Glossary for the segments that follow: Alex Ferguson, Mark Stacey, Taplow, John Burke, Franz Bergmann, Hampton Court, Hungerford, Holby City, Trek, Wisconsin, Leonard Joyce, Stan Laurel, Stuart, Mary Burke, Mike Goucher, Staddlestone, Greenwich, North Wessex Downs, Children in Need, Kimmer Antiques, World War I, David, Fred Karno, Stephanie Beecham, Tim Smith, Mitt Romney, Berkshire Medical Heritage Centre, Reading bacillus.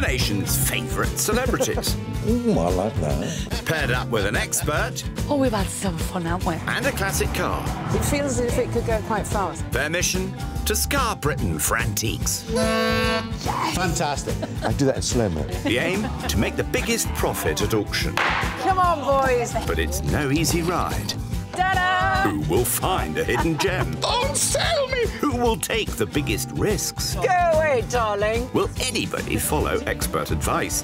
the nation's favourite celebrities. Ooh, I like that. Paired up with an expert. Oh, we've had some fun, haven't we? And a classic car. It feels as if it could go quite fast. Their mission to scar Britain for antiques. Yes. Fantastic. I do that in slow-mo. The aim, to make the biggest profit at auction. Come on, boys. But it's no easy ride. Ta-da! Who will find a hidden gem? Don't sell me! Who will take the biggest risks? Go away, darling. Will anybody follow expert advice?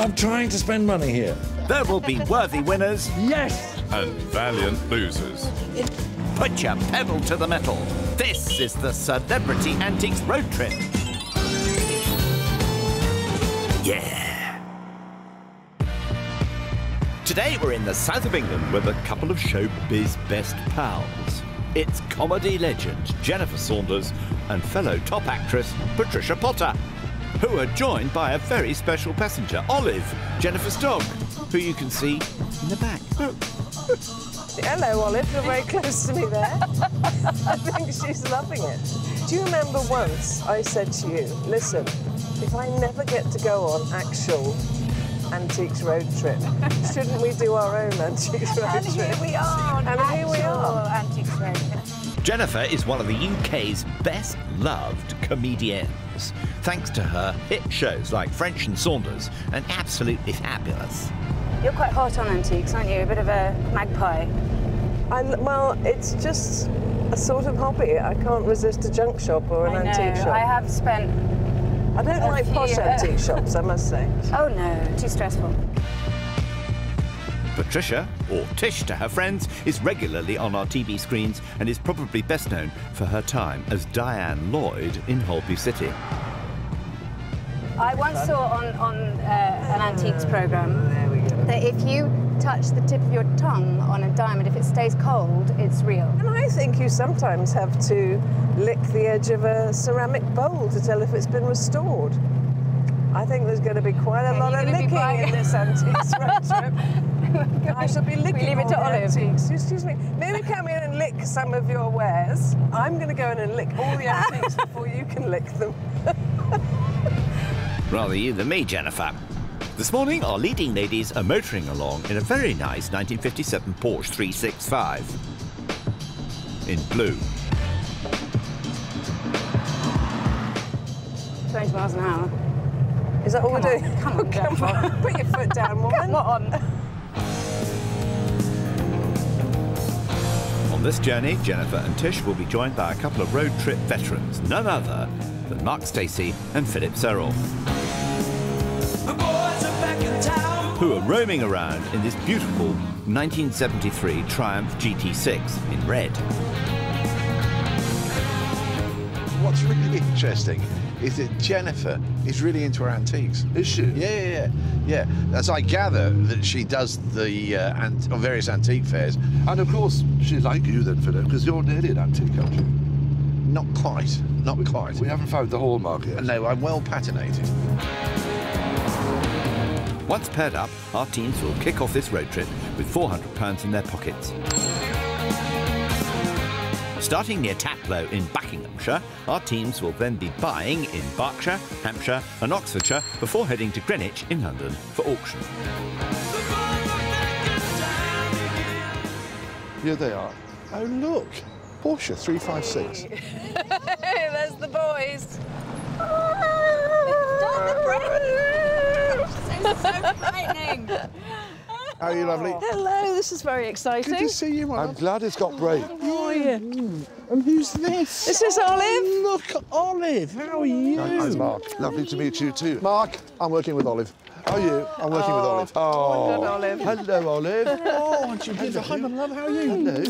I'm trying to spend money here. There will be worthy winners. Yes! And valiant losers. Put your pedal to the metal. This is the Celebrity Antiques Road Trip. Yeah. Today we're in the south of England with a couple of showbiz best pals. It's comedy legend Jennifer Saunders and fellow top actress Patricia Potter, who are joined by a very special passenger, Olive, Jennifer's dog, who you can see in the back. Oh. Hello, Olive. You're very close to me there. I think she's loving it. Do you remember once I said to you, listen, if I never get to go on actual Antiques Road Trip, shouldn't we do our own Antiques Road Trip? And here we are on Antiques Road Trip. Jennifer is one of the UK's best-loved comedians, thanks to her hit shows like French and Saunders and Absolutely Fabulous. You're quite hot on antiques, aren't you? A bit of a magpie. Well, it's just a sort of hobby. I can't resist a junk shop or an antique shop. I have spent... I don't like posh antique shops, I must say. Oh, no, too stressful. Patricia, or Tish to her friends, is regularly on our TV screens and is probably best known for her time as Diane Lloyd in Holby City. I once saw on an antiques programme that if you touch the tip of your tongue on a diamond, if it stays cold, it's real. And I think you sometimes have to lick the edge of a ceramic bowl to tell if it's been restored. I think there's going to be quite a lot of licking in this antiques road trip. I shall be licking all the antiques. Excuse me. Maybe come in and lick some of your wares. I'm going to go in and lick all the antiques before you can lick them. Rather you than me, Jennifer. This morning, our leading ladies are motoring along in a very nice 1957 Porsche 365 in blue. 20 miles an hour. Is that all we're doing? Come on, come on. Put your foot down, woman. Come on. On this journey, Jennifer and Tish will be joined by a couple of road trip veterans, none other than Mark Stacey and Philip Serrell, who are roaming around in this beautiful 1973 Triumph GT6 in red. What's really interesting is that Jennifer is really into her antiques. Is she? Yeah. As I gather that she does the various antique fairs. And of course, she's like you then, Philip, because you're nearly an antique, aren't you? Not quite. Not quite. We haven't found the hallmark yet. No, I'm well patinated. Once paired up, our teams will kick off this road trip with £400 in their pockets. Starting near Taplow in Buckinghamshire, our teams will then be buying in Berkshire, Hampshire and Oxfordshire before heading to Greenwich in London for auction. Here they are. Oh, look! Porsche 356. There's the boys. So frightening. How are you, lovely? Hello, this is very exciting. Good to see you, my love. I'm glad it's got brave. How are you? And who's this? This is Olive. Look, Olive, how are you? I'm Mark. Lovely to meet you too. Mark, I'm working with Olive. How are you? I'm working with Olive. Oh, Olive. Hello, Olive. Oh, aren't you beautiful? Hi, my love, how are you? Hello.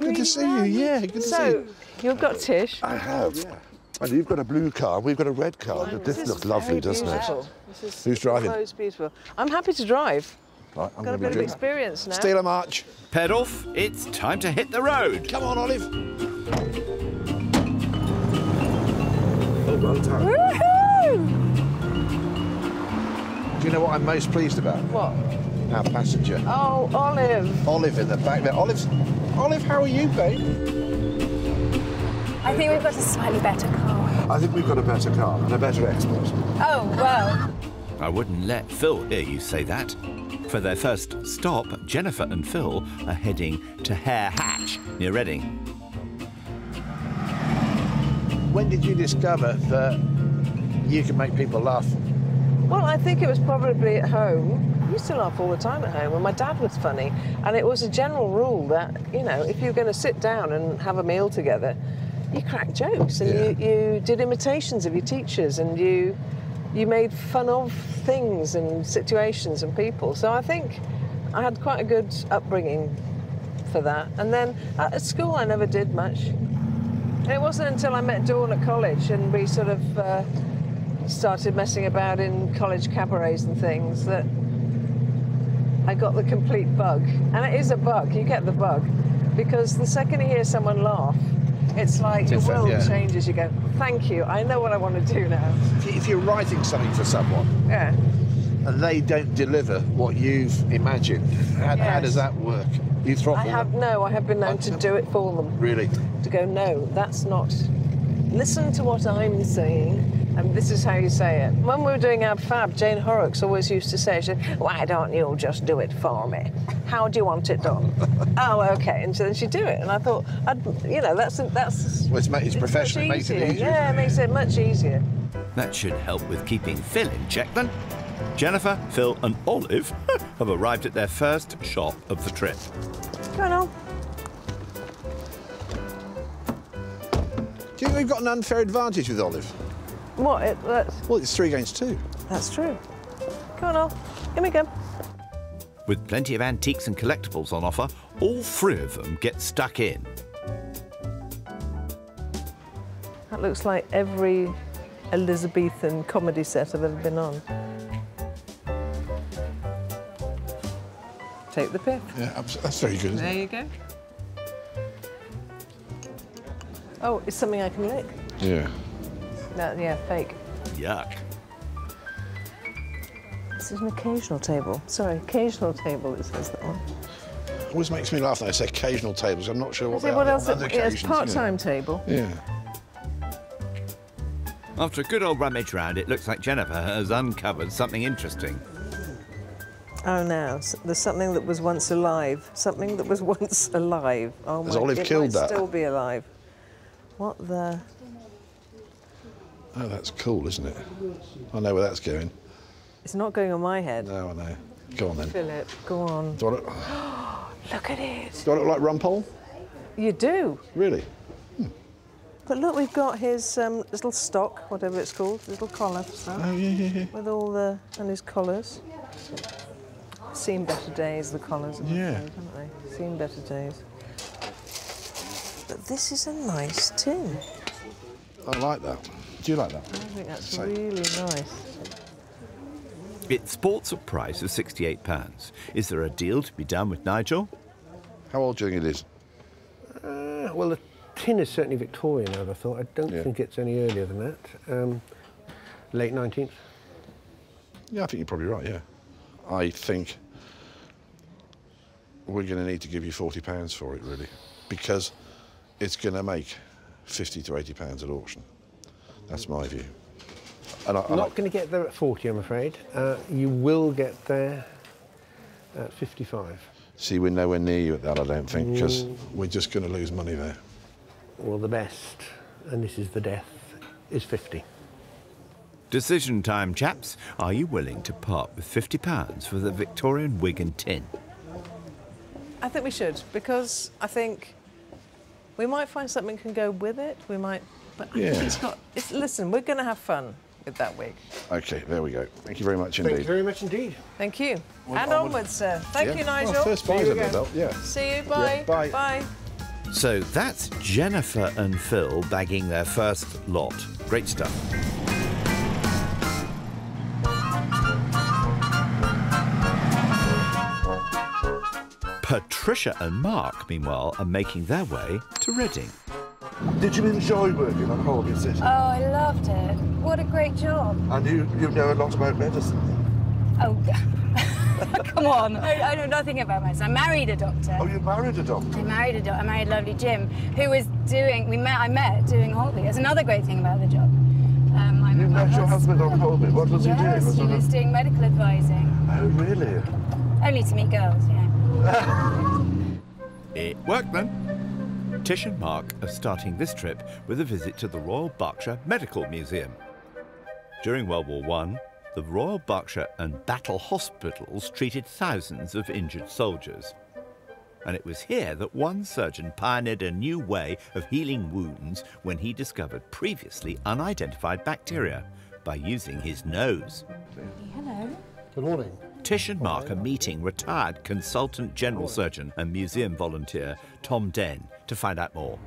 Good to see you, yeah, good to see you. So, you've got Tish. I have. Yeah. And you've got a blue car, we've got a red car. This looks lovely, doesn't it? Who's driving? It's beautiful. I'm happy to drive. Right, I've got a bit of experience now. Steal a march. Paired off, it's time to hit the road. Come on, Olive. Oh, well done. Woohoo! Do you know what I'm most pleased about? What? Our passenger. Oh, Olive. Olive in the back there. Olive, how are you, babe? I think we've got a slightly better car. I think we've got a better car and a better expert. Oh, well. I wouldn't let Phil hear you say that. For their first stop, Jennifer and Phil are heading to Hare Hatch, near Reading. When did you discover that you can make people laugh? Well, I think it was probably at home. I used to laugh all the time at home when my dad was funny, and it was a general rule that, you know, if you're going to sit down and have a meal together, you crack jokes and you did imitations of your teachers and you made fun of things and situations and people. So I think I had quite a good upbringing for that. And then at school I never did much. And it wasn't until I met Dawn at college and we sort of started messing about in college cabarets and things that I got the complete bug. And it is a bug, you get the bug, because the second you hear someone laugh, it's like your world changes. You go, thank you, I know what I want to do now. If you're writing something for someone and they don't deliver what you've imagined, how does that work? You throttle them? No, I have been known to do it for them. Really? To go, no, that's not. Listen to what I'm saying, and this is how you say it. When we were doing our fab, Jane Horrocks always used to say, she said, why don't you just do it for me? How do you want it done? Oh, OK. And then she'd do it. And I thought, you know, that's... Well, it's professional. It makes it easier. Yeah, it makes it much easier. That should help with keeping Phil in check, then. Jennifer, Phil and Olive have arrived at their first shop of the trip. Come on, Al. Do you think we've got an unfair advantage with Olive? What? Well, it's 3 against 2. That's true. Come on, Al. Here we go. With plenty of antiques and collectibles on offer, all three of them get stuck in. That looks like every Elizabethan comedy set I've ever been on. Take the piff. Yeah, that's very good. There you go. Oh, it's something I can lick. Yeah. No, yeah, fake. Yuck. This is an occasional table. Sorry, occasional table, it says that one. Always makes me laugh when I say occasional tables. I'm not sure what they are. What else? It's part-time table. Yeah. After a good old rummage round, it looks like Jennifer has uncovered something interesting. Oh, no. There's something that was once alive. Something that was once alive. Oh, my God. Has Olive killed that? It might still be alive. What the... Oh, that's cool, isn't it? I know where that's going. It's not going on my head. No, I know. Go on, then. Philip, go on. Do I look... Look at it. Do I look like Rumpole? You do. Really? Hmm. But look, we've got his little stock, whatever it's called, little collar stuff. Oh, yeah. With all the... and his collars. Seen better days, the collars. Yeah. Those, haven't they? Seen better days. But this is a nice tin. I like that. Do you like that? I think that's really nice. It sports a price of £68. Is there a deal to be done with Nigel? How old do you think it is? Well, the tin is certainly Victorian, I thought. I don't think it's any earlier than that. Late 19th. Yeah, I think you're probably right, yeah. I think we're going to need to give you £40 for it, really, because it's going to make £50 to £80 at auction. That's my view. And I'm not going to get there at 40, I'm afraid. You will get there at 55. See, we're nowhere near you at that, I don't think, because we're just going to lose money there. Well, the best, and this is the death, is 50. Decision time, chaps. Are you willing to part with £50 for the Victorian wig and tin? I think we should, because I think we might find something can go with it. We might... But I think it's got... listen, we're going to have fun with that wig. OK, there we go. Thank you very much indeed. Thank you very much indeed. Thank you. Well, and onwards, sir. Thank you, Nigel. Well, first buy's under the belt, yeah. See you, bye. Yeah, bye. Bye. So that's Jennifer and Phil bagging their first lot. Great stuff. Patricia and Mark, meanwhile, are making their way to Reading. Did you enjoy working on Holby City? Oh, I loved it. What a great job. And you know a lot about medicine. Oh, come on. I know nothing about medicine. I married a doctor. Oh, you married a doctor? I married a doctor. I married lovely Jim, who was doing... I met doing Holby. That's another great thing about the job. You met your husband on Holby. What was he doing? He was doing medical advising. Oh, really? Only to meet girls, you know. It worked then. Tish and Mark are starting this trip with a visit to the Royal Berkshire Medical Museum. During World War I, the Royal Berkshire and Battle Hospitals treated thousands of injured soldiers. And it was here that one surgeon pioneered a new way of healing wounds when he discovered previously unidentified bacteria by using his nose. Hello. Good morning. Tish and Mark are meeting retired consultant general surgeon and museum volunteer Tom Den to find out more.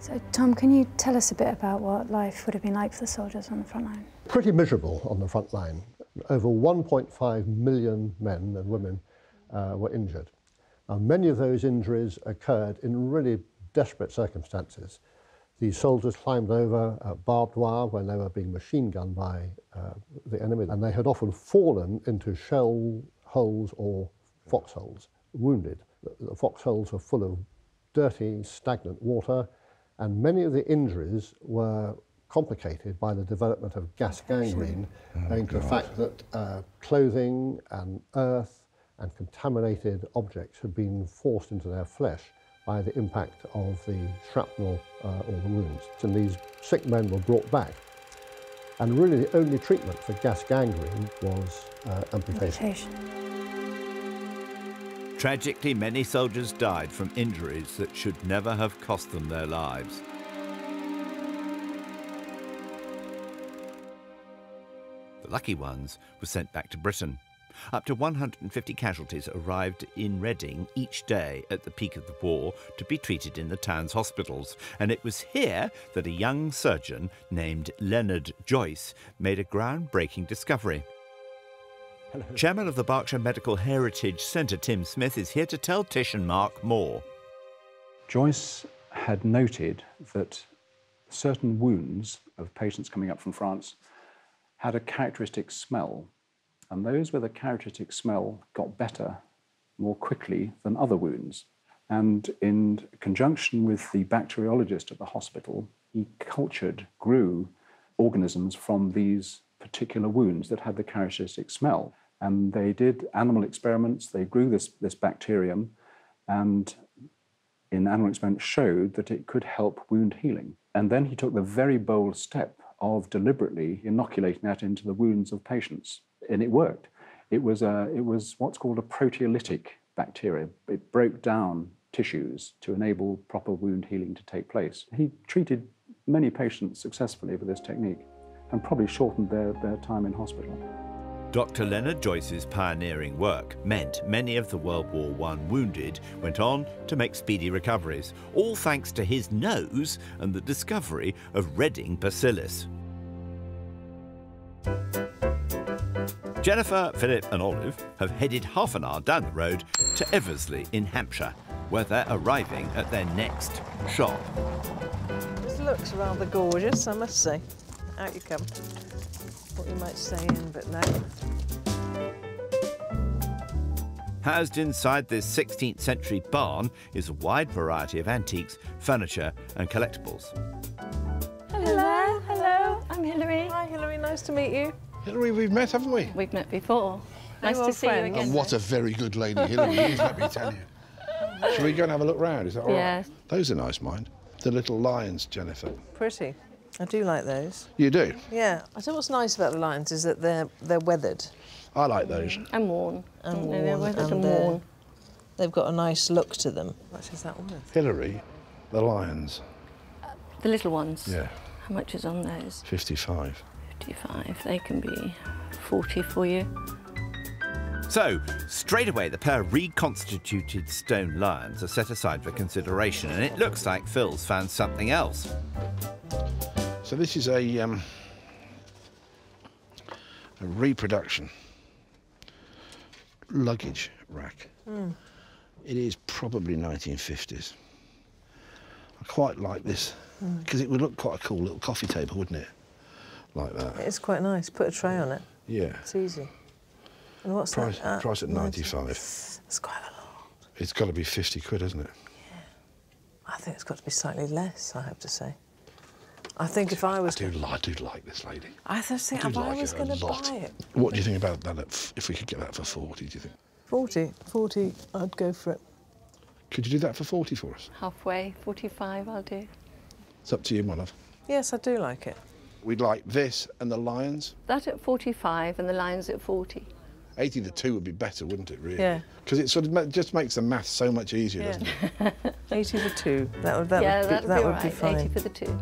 So, Tom, can you tell us a bit about what life would have been like for the soldiers on the front line? Pretty miserable on the front line. Over 1.5 million men and women were injured. And many of those injuries occurred in really desperate circumstances. The soldiers climbed over barbed wire when they were being machine gunned by the enemy, and they had often fallen into shell holes or foxholes, wounded. The foxholes were full of dirty, stagnant water, and many of the injuries were complicated by the development of gas gangrene, owing to the fact that clothing and earth and contaminated objects had been forced into their flesh by the impact of the shrapnel or the wounds. And these sick men were brought back. And really the only treatment for gas gangrene was amputation. Tragically, many soldiers died from injuries that should never have cost them their lives. The lucky ones were sent back to Britain. Up to 150 casualties arrived in Reading each day at the peak of the war to be treated in the town's hospitals, and it was here that a young surgeon named Leonard Joyce made a groundbreaking discovery. Hello. Chairman of the Berkshire Medical Heritage Centre, Tim Smith, is here to tell Tish and Mark more. Joyce had noted that certain wounds of patients coming up from France had a characteristic smell. And those with a characteristic smell got better more quickly than other wounds. And in conjunction with the bacteriologist at the hospital, he grew organisms from these particular wounds that had the characteristic smell. And they did animal experiments. They grew this bacterium, and in animal experiments showed that it could help wound healing. And then he took the very bold step of deliberately inoculating that into the wounds of patients. And it worked. It was what's called a proteolytic bacteria. It broke down tissues to enable proper wound healing to take place. He treated many patients successfully with this technique and probably shortened their time in hospital. Dr. Leonard Joyce's pioneering work meant many of the World War I wounded went on to make speedy recoveries, all thanks to his nose and the discovery of Reading bacillus. Jennifer, Philip and Olive have headed half an hour down the road to Eversley in Hampshire, where they're arriving at their next shop. This looks rather gorgeous, I must say. Out you come. What you might say in, but no. Housed inside this 16th century barn is a wide variety of antiques, furniture and collectibles. Hello. Hello. I'm Hilary. Hi, Hilary. Nice to meet you. Hilary, we've met, haven't we? We've met before. Nice to see you again. And what a very good lady Hilary is, let me tell you. Shall we go and have a look round? Is that all right? Yes. Those are nice, mind. The little lions, Jennifer. Pretty. I do like those. You do? Yeah. I think what's nice about the lions is that they're weathred. I like those. And worn. And worn. They're weathered and worn. They've got a nice look to them. How much is that worth? Hilary, the lions. The little ones? Yeah. How much is on those? 55. They can be 40 for you. So, straight away, the pair of reconstituted stone lions are set aside for consideration, and it looks like Phil's found something else. So this is a reproduction luggage rack. Mm. It is probably 1950s. I quite like this, because it would look quite a cool little coffee table, wouldn't it? Like that. It's quite nice. Put a tray on it. Yeah. It's easy. And what's price, that? Price at 95. It's quite a lot. It's got to be 50 quid, hasn't it? Yeah. I think it's got to be slightly less, I have to say. I think if I was... I do like this lady. I just think if I was going to buy it. What do you think about that, if we could get that for 40, do you think? 40, I'd go for it. Could you do that for 40 for us? Halfway, 45 I'll do. It's up to you, my love. Yes, I do like it. We'd like this and the lions. That at 45 and the lions at 40. 80 to 2 would be better, wouldn't it, really? Yeah. Because it sort of just makes the math so much easier, doesn't it? 80 to 2. That would be fine. 80 for the 2.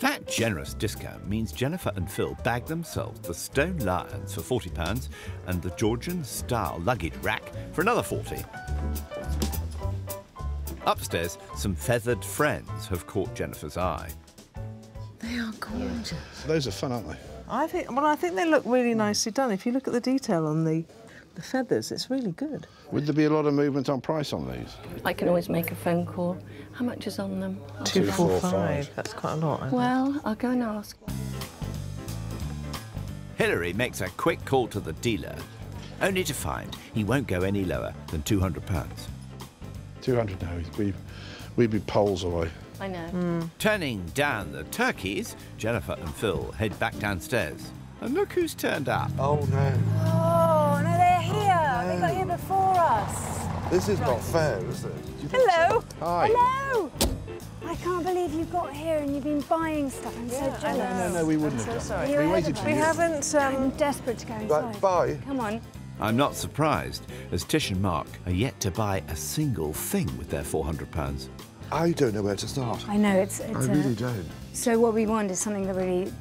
That generous discount means Jennifer and Phil bagged themselves the stone lions for £40 and the Georgian-style luggage rack for another 40. Upstairs, some feathered friends have caught Jennifer's eye. They are gorgeous. Those are fun, aren't they? I think they look really nicely done. If you look at the detail on the feathers, it's really good. Would there be a lot of movement on price on these? I can always make a phone call. How much is on them? 245. That's quite a lot, isn't it? Well, I'll go and ask. Hilary makes a quick call to the dealer, only to find he won't go any lower than £200. 200 now. We'd be poles away. I know. Mm. Turning down the turkeys, Jennifer and Phil head back downstairs. And look who's turned up. Oh, no. Oh, no, they're here. Oh, no. They got here before us. This is not fair, is it? Hello. So? Hi. Hello. I can't believe you got here and you've been buying stuff. I'm so jealous. No, we wouldn't have done that. We waited for you. We haven't... I'm desperate to go inside. Right, bye. Come on. I'm not surprised, as Tish and Mark are yet to buy a single thing with their £400. I don't know where to start. I know, it's I really don't. So what we want is something that really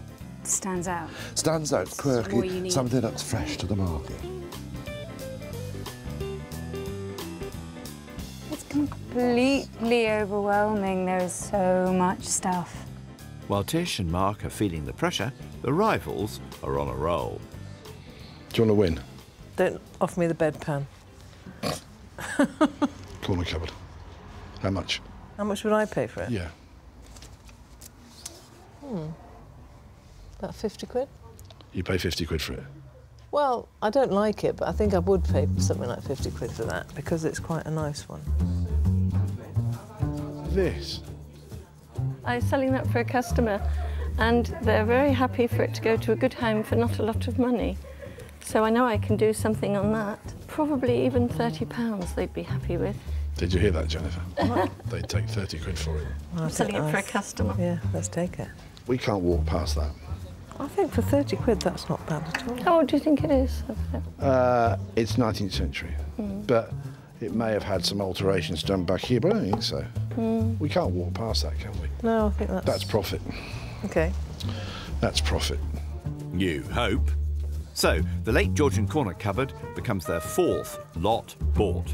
stands out. Stands out, quirky, something that's fresh to the market. It's completely overwhelming. There is so much stuff. While Tish and Mark are feeling the pressure, the rivals are on a roll. Do you want to win? Don't offer me the bedpan. Corner cupboard. How much? How much would I pay for it? Yeah. About 50 quid? You pay 50 quid for it? Well, I don't like it, but I think I would pay something like 50 quid for that, because it's quite a nice one. This? I was selling that for a customer, and they're very happy for it to go to a good home for not a lot of money. So I know I can do something on that. Probably even £30 they'd be happy with. Did you hear that, Jennifer? They'd take 30 quid for it. I'm selling it for a customer. Yeah, let's take it. We can't walk past that. I think for 30 quid, that's not bad at all. How old do you think it is? It's 19th century, but it may have had some alterations done back here, but I don't think so. We can't walk past that, can we? No, I think that's... That's profit. OK. That's profit. You hope. So, the late Georgian corner cupboard becomes their fourth lot bought.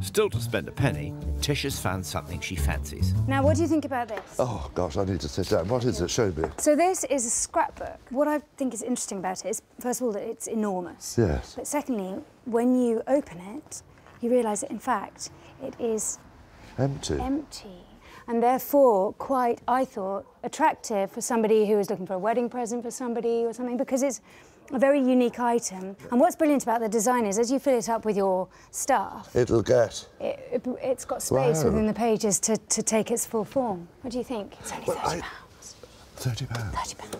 Still to spend a penny, Tish has found something she fancies. Now, what do you think about this? Oh, gosh, I need to sit down. What is it? Show me. So this is a scrapbook. What I think is interesting about it is, first of all, that it's enormous. Yes. But secondly, when you open it, you realise that, in fact, it is... Empty. Empty. And therefore quite, I thought, attractive for somebody who is looking for a wedding present for somebody or something, because it's a very unique item. And what's brilliant about the design is, as you fill it up with your stuff... It'll get... It's got space within the pages to take its full form. What do you think? It's only £30. £30? £30.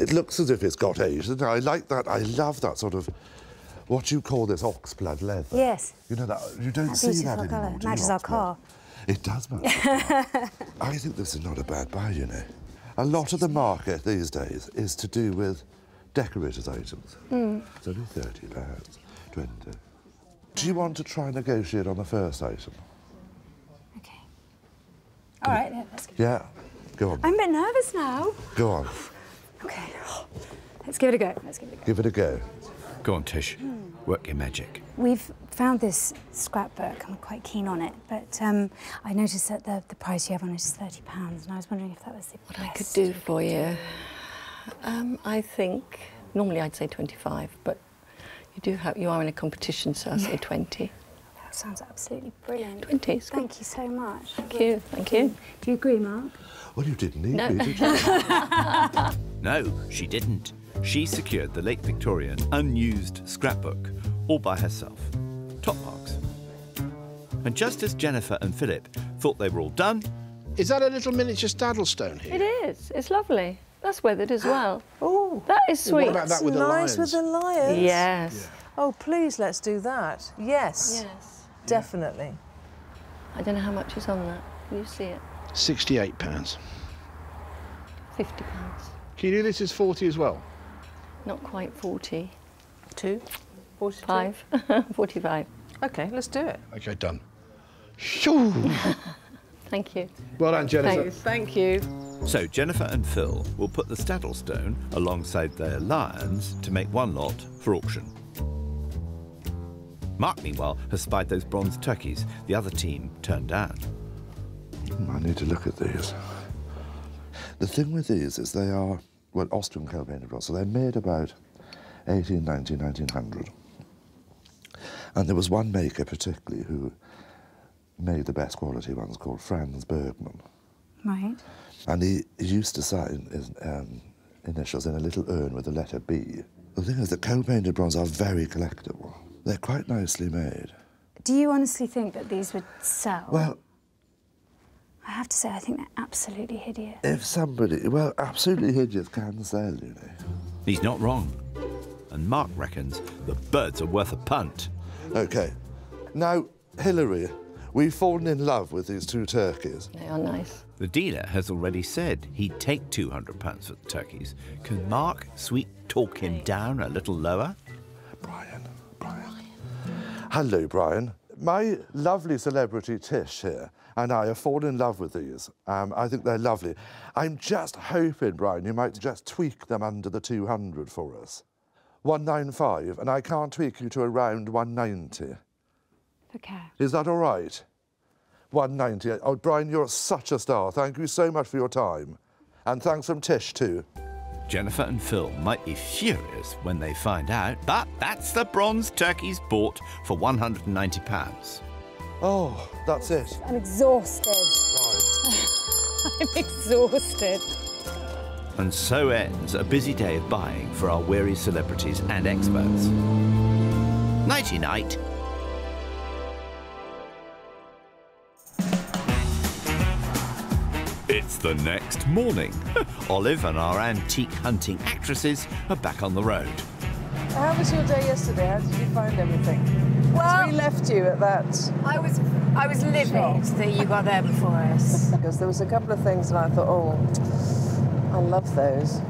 It looks as if it's got age. I like that. I love that sort of... What you call this oxblood leather. Yes. You know, that you don't see that anymore. It matches our car. It does match our car. I think this is not a bad buy, you know. A lot of the market these days is to do with decorators' items. It's only £30, 20. Do you want to try and negotiate on the first item? OK. All right, yeah, let's go. Yeah, go on. I'm a bit nervous now. Go on. OK. Let's give it a go. Let's give it a go. Give it a go. Go on, Tish. Work your magic. We've found this scrapbook. I'm quite keen on it, but I noticed that the price you have on it is £30, and I was wondering if that was the best. What I could do for you... I think normally I'd say 25, but you are in a competition, so I'll say 20. That sounds absolutely brilliant. 20. Is good. Thank you so much. Thank you. Do you agree, Mark? Well, you didn't need me, did you? No, she didn't. She secured the late Victorian unused scrapbook all by herself. Top marks. And just as Jennifer and Philip thought they were all done, Is that a little miniature Staddlestone here? It is. It's lovely. That's weathered as well. Oh, that is sweet. What about that with the lions? Nice with the lions. Yes. Yeah. Oh, please, let's do that. Yes. Yes. Definitely. I don't know how much is on that. Will you see it? £68. £50. Can you do this as 40 as well? Not quite 40. 2? 42? 5. 45. OK, let's do it. OK, done. Shoo! Thank you. Well done, Jennifer. Thank you. So Jennifer and Phil will put the Staddlestone alongside their lions to make one lot for auction. Mark, meanwhile, has spied those bronze turkeys the other team turned down. I need to look at these. The thing with these is they are, well, Austrian coal-painted bronze, so they're made about 1890, 1900. And there was one maker particularly who made the best quality ones, called Franz Bergmann. Right. And he used to sign his initials in a little urn with the letter B. The thing is that coal-painted bronze are very collectible. They're quite nicely made. Do you honestly think that these would sell? Well, I have to say, I think they're absolutely hideous. If somebody... Well, absolutely hideous can sell, you know. He's not wrong. And Mark reckons the birds are worth a punt. OK. Now, Hilary, we've fallen in love with these two turkeys. They are nice. The dealer has already said he'd take £200 for the turkeys. Can Mark sweet-talk him down a little lower? Brian. Hello, Brian. My lovely celebrity Tish here and I have fallen in love with these. I think they're lovely. I'm just hoping, Brian, you might just tweak them under the 200 for us. 195, and I can't tweak you to around 190. Okay. Is that all right? 190. Oh, Brian, you're such a star. Thank you so much for your time. And thanks from Tish, too. Jennifer and Phil might be furious when they find out, but that's the bronze turkeys bought for £190. Oh, that's it. I'm exhausted. Right. I'm exhausted. And so ends a busy day of buying for our weary celebrities and experts. Nighty-night. It's the next morning. Olive and our antique hunting actresses are back on the road. How was your day yesterday? How did you find everything? Well, we left you at that. I was livid that you got there before us. Because there was a couple of things and I thought, oh, I love those.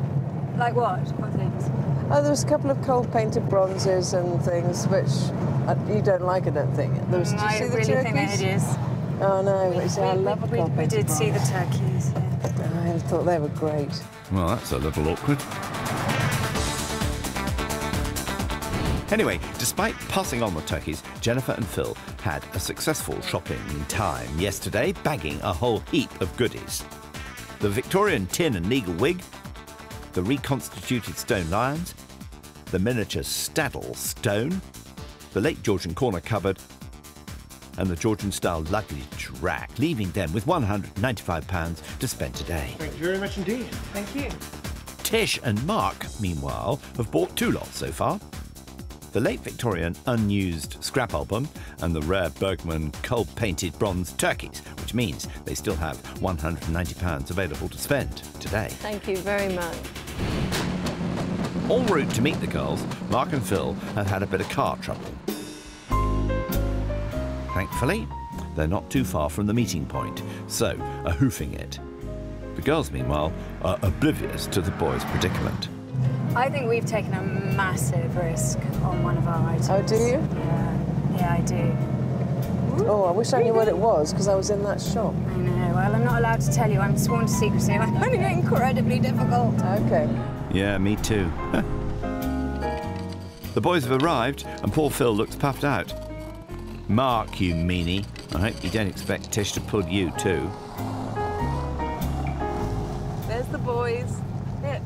Like what? What things? Oh, there was a couple of coal-painted bronzes and things which you don't like, I don't think. There was, I really think it is. Oh, no, I love a coal-painted bronze. We did see the turkeys. Yeah. I thought they were great. Well, that's a little awkward. Anyway, despite passing on the turkeys, Jennifer and Phil had a successful shopping time yesterday, bagging a whole heap of goodies. The Victorian tin and legal wig, the reconstituted stone lions, the miniature Staddlestone, the late Georgian corner cupboard, and the Georgian-style luggage rack, leaving them with £195 to spend today. Thank you very much indeed. Thank you. Tish and Mark, meanwhile, have bought two lots so far. The late Victorian unused scrap album and the rare Bergmann coal-painted bronze turkeys, which means they still have £190 available to spend today. Thank you very much. En route to meet the girls, Mark and Phil have had a bit of car trouble. Thankfully, they're not too far from the meeting point, so are hoofing it. The girls, meanwhile, are oblivious to the boys' predicament. I think we've taken a massive risk on one of our items. Oh, do you? Yeah, I do. Oh, I wish I knew what it was, because I was in that shop. I know. Well, I'm not allowed to tell you. I'm sworn to secrecy. I'm finding it incredibly difficult. OK. Yeah, me too. The boys have arrived, and poor Phil looks puffed out. Mark, you meanie. I hope you don't expect Tish to pull you, too. There's the boys.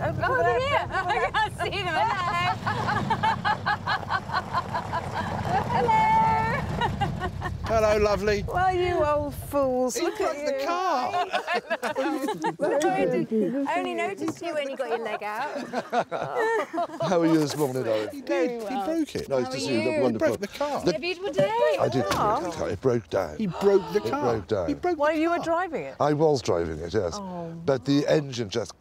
Over here! I can't see them. Hello! Hello! Hello, lovely. Well, you old fools. Look at you. The car. I only noticed you when you got your leg out. How were you this morning, Olive? He did. Well. He broke it. Nice to see you. Wonderful. He broke the car. It's a beautiful day. I did break the car. It broke down. He broke the car. It broke down. He broke While you were driving it? I was driving it, yes. Oh. But the engine just...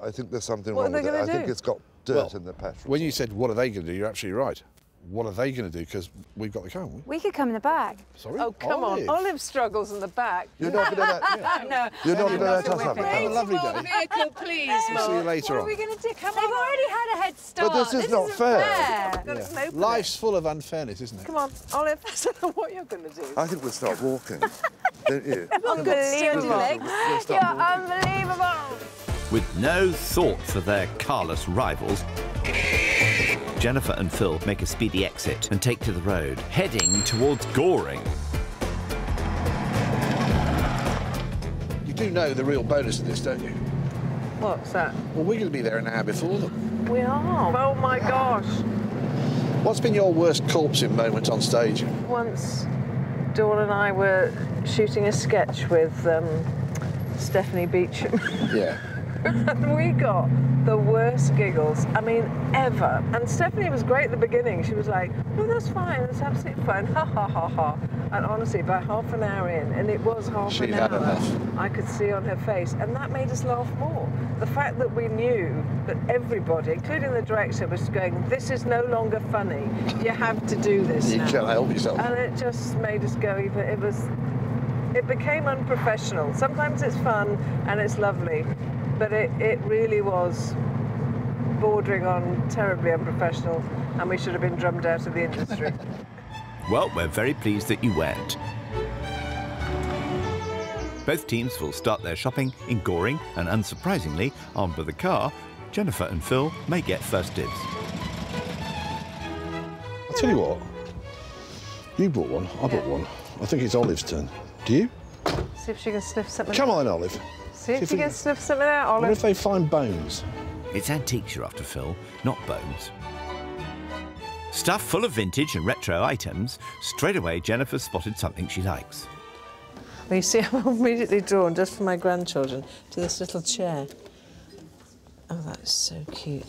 I think there's something wrong with it. I think it's got dirt in the petrol. When you said, what are they going to do, you're absolutely right. What are they going to do? Because we've got the car, haven't we? We could come in the back. Sorry? Oh, come on. Olive struggles in the back. You're not going to let... No. You're not going to let us have it. Have a lovely day. Vehicle, please, Mark. See you later on. What are we going to do? Come on. They've already had a head start. But this is not fair. Life's full of unfairness, isn't it? Come on, Olive. I don't know what you're going to do. I think we'll start walking. Don't you? Unbelievable. You're unbelievable. With no thought for their carless rivals, Jennifer and Phil make a speedy exit and take to the road, heading towards Goring. You do know the real bonus of this, don't you? What's that? Well, we're going to be there an hour before them. We are. Oh, my gosh. What's been your worst corpsing moment on stage? Once Dawn and I were shooting a sketch with Stephanie Beecham. Yeah. And we got the worst giggles, I mean, ever. And Stephanie was great at the beginning. She was like, no, that's fine, that's absolutely fine, ha, ha, ha, ha. And honestly, about half an hour in, and it was half an hour, I could see on her face, and that made us laugh more. The fact that we knew that everybody, including the director, was going, this is no longer funny, you have to do this now. You can't help yourself. And it just made us go even, it became unprofessional. Sometimes it's fun and it's lovely, but it really was bordering on terribly unprofessional, and we should have been drummed out of the industry. Well, we're very pleased that you went. Both teams will start their shopping in Goring, and unsurprisingly, armed with a car, Jennifer and Phil may get first dibs. I'll tell you what, you bought one, I bought one. I think it's Olive's turn. Do you? See if she can sniff something. Come on, Olive. See if you can sniff something out, Olive. What if they find bones? It's antiques you're after, Phil, not bones. Stuff full of vintage and retro items. Straight away, Jennifer spotted something she likes. Well, you see, I'm immediately drawn, just for my grandchildren, to this little chair. Oh, that's so cute.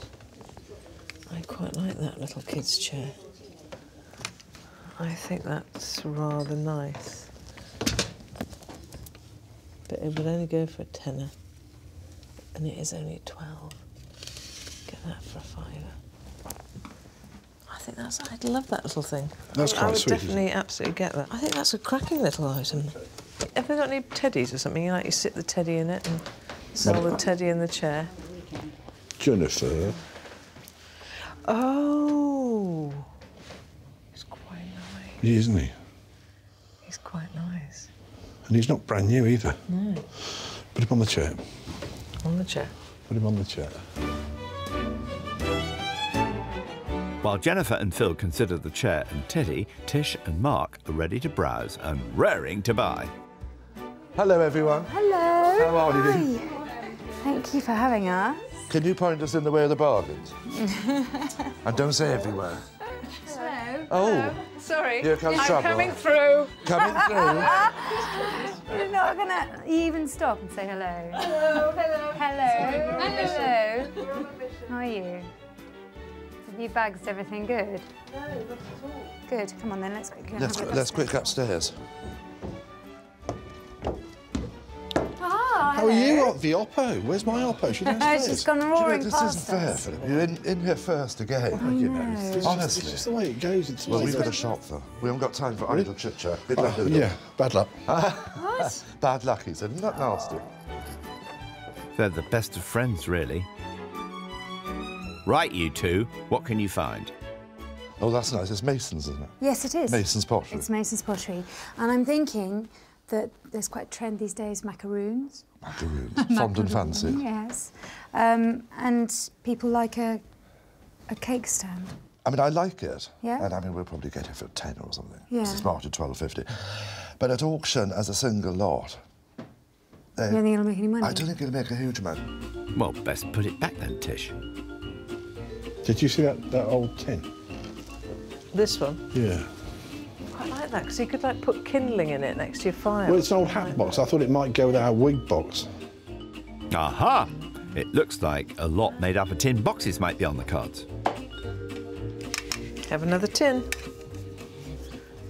I quite like that little kid's chair. I think that's rather nice. But it would only go for a tenner, and it is only 12. Get that for a £5. I think that's... I'd love that little thing. That's quite sweet. I would definitely absolutely get that. I think that's a cracking little item. Have they got any teddies or something? You sit the teddy in it and sell the teddy in the chair. Jennifer. Oh. He's quite nice. He is, isn't he? He's quite nice. And he's not brand new either. No. Put him on the chair. On the chair. Put him on the chair. While Jennifer and Phil consider the chair and teddy, Tish and Mark are ready to browse and raring to buy. Hello, everyone. Hello. How are you? Hi. Thank you for having us. Can you point us in the way of the bargains? And don't say everywhere. Hello. Oh. Sorry. Here comes trouble. I'm coming through. Coming through. You're not going to even stop and say hello. Hello. Hello. Hello. Hello. You're on a mission. How are you? Have you bags everything good? No, not at all. Good. Come on then, let's quickly let's upstairs. How are you at the Oppo? Where's my Oppo? She doesn't she's gone roaring past us. This isn't fair, Philip. You're in here first again. Oh, you know. Honestly. It's just the way it goes. It's well, we've got a shop, though. We haven't got time for idle chit-chat. Yeah, bad luck. What? Bad luck, he said. Isn't that nasty? They're the best of friends, really. Right, you two. What can you find? Oh, that's nice. It's Mason's, isn't it? Yes, it is. Mason's pottery. It's Mason's pottery. And I'm thinking that there's quite a trend these days, macaroons. Macaroons, fond and fancy. Yes, and people like a cake stand. I mean, I like it. Yeah. And I mean, we'll probably get it for 10 or something. Yeah. It's marked at £12.50. But at auction, as a single lot, you don't think it'll make any money? I don't think it'll make a huge amount. Well, best put it back then, Tish. Did you see that old tin? This one? Yeah. I like like that, because you could like put kindling in it next to your fire. Well, it's an old hat box. I thought it might go with our wig box. Aha! It looks like a lot made up of tin boxes might be on the cards. Have another tin.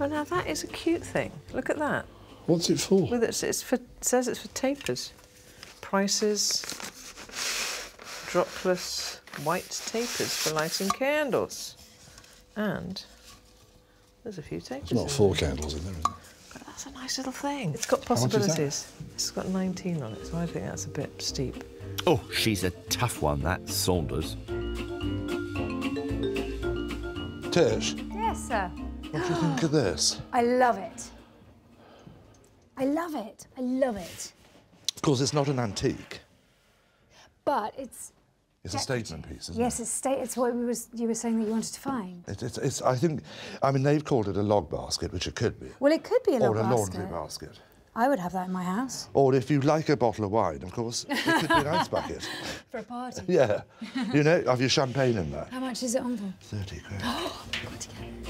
Oh, now that is a cute thing. Look at that. What's it for? Well, it's for, it says it's for tapers. Prices, dropless white tapers for lighting candles. And there's a few tapers. There's not four candles in there, is it? But that's a nice little thing. It's got possibilities. It's got 19 on it, so I think that's a bit steep. Oh, she's a tough one, that Saunders. Tish? Yes, sir? What do you think of this? I love it. I love it. I love it. Of course, it's not an antique. But it's... It's a statement piece, isn't it? Yes, it's what you were saying that you wanted to find. I think... I mean, they've called it a log basket, which it could be. Well, it could be a log basket. Or a laundry basket. I would have that in my house. Or if you like a bottle of wine, of course, it could be an ice bucket. For a party. Yeah. You know, have your champagne in there. How much is it on for? 30 quid.